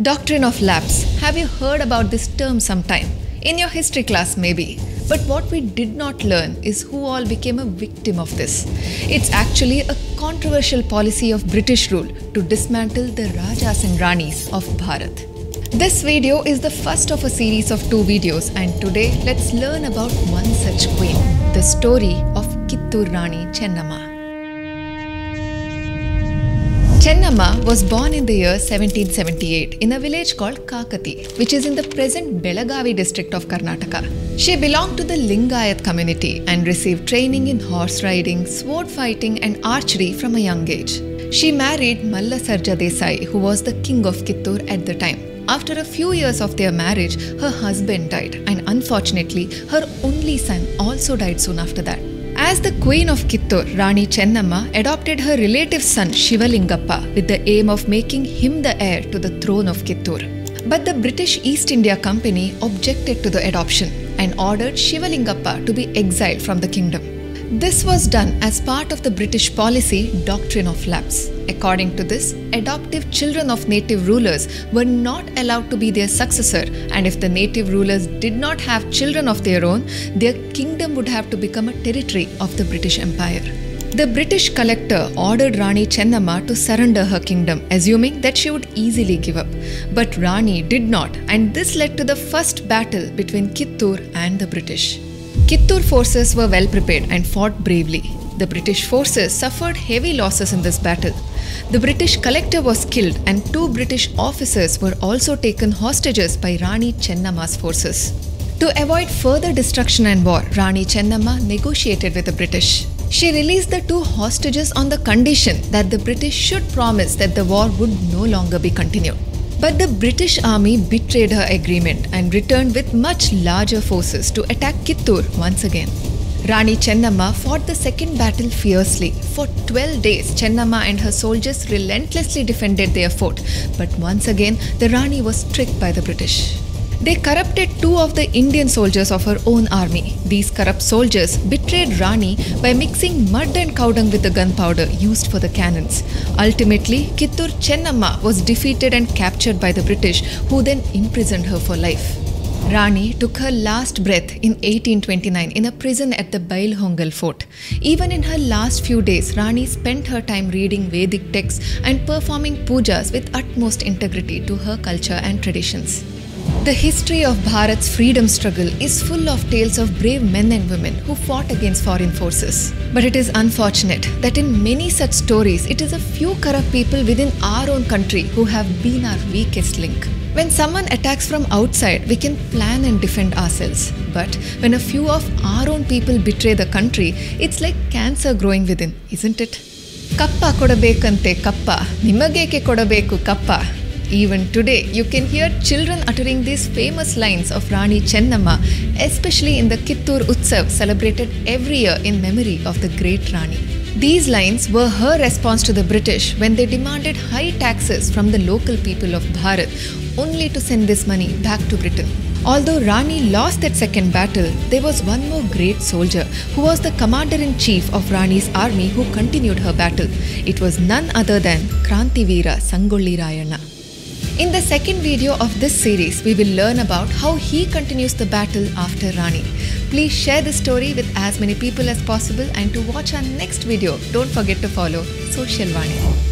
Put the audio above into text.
Doctrine of Lapse. Have you heard about this term sometime? In your history class maybe. But what we did not learn is who all became a victim of this. It's actually a controversial policy of British rule to dismantle the Rajas and Ranis of Bharat. This video is the first of a series of 2 videos, and today let's learn about one such queen, the story of Kittur Rani Chennamma. Chennamma was born in the year 1778 in a village called Kakati, which is in the present Belagavi district of Karnataka. She belonged to the Lingayat community and received training in horse riding, sword fighting and archery from a young age. She married Mallasarja Desai, who was the king of Kittur at the time. After a few years of their marriage, her husband died, and unfortunately, her only son also died soon after that. As the queen of Kittur, Rani Chennamma adopted her relative's son Shivalingappa with the aim of making him the heir to the throne of Kittur. But the British East India Company objected to the adoption and ordered Shivalingappa to be exiled from the kingdom. This was done as part of the British policy Doctrine of Lapse. According to this, adoptive children of native rulers were not allowed to be their successor, and if the native rulers did not have children of their own, their kingdom would have to become a territory of the British Empire. The British collector ordered Rani Chennamma to surrender her kingdom, assuming that she would easily give up. But Rani did not, and this led to the first battle between Kittur and the British. Kittur forces were well prepared and fought bravely. The British forces suffered heavy losses in this battle. The British collector was killed and 2 British officers were also taken hostages by Rani Chennamma's forces. To avoid further destruction and war, Rani Chennamma negotiated with the British. She released the 2 hostages on the condition that the British should promise that the war would no longer be continued. But the British army betrayed her agreement and returned with much larger forces to attack Kittur once again. Rani Chennamma fought the second battle fiercely. For 12 days, Chennamma and her soldiers relentlessly defended their fort. But once again, the Rani was tricked by the British. They corrupted 2 of the Indian soldiers of her own army. These corrupt soldiers betrayed Rani by mixing mud and cow dung with the gunpowder used for the cannons. Ultimately, Kittur Chennamma was defeated and captured by the British, who then imprisoned her for life. Rani took her last breath in 1829 in a prison at the Bailhongal Fort. Even in her last few days, Rani spent her time reading Vedic texts and performing pujas with utmost integrity to her culture and traditions. The history of Bharat's freedom struggle is full of tales of brave men and women who fought against foreign forces. But it is unfortunate that in many such stories, it is a few corrupt people within our own country who have been our weakest link. When someone attacks from outside, we can plan and defend ourselves. But when a few of our own people betray the country, it's like cancer growing within, isn't it? Kappa kodabekante kappa, nimageke kodabeku kappa. Even today, you can hear children uttering these famous lines of Rani Chennamma, especially in the Kittur Utsav celebrated every year in memory of the great Rani. These lines were her response to the British when they demanded high taxes from the local people of Bharat, only to send this money back to Britain. Although Rani lost that second battle, there was one more great soldier who was the commander-in-chief of Rani's army who continued her battle. It was none other than Krantiveera Sangollirayana. In the second video of this series, we will learn about how he continues the battle after Rani. Please share this story with as many people as possible, and to watch our next video, don't forget to follow Social Vaani.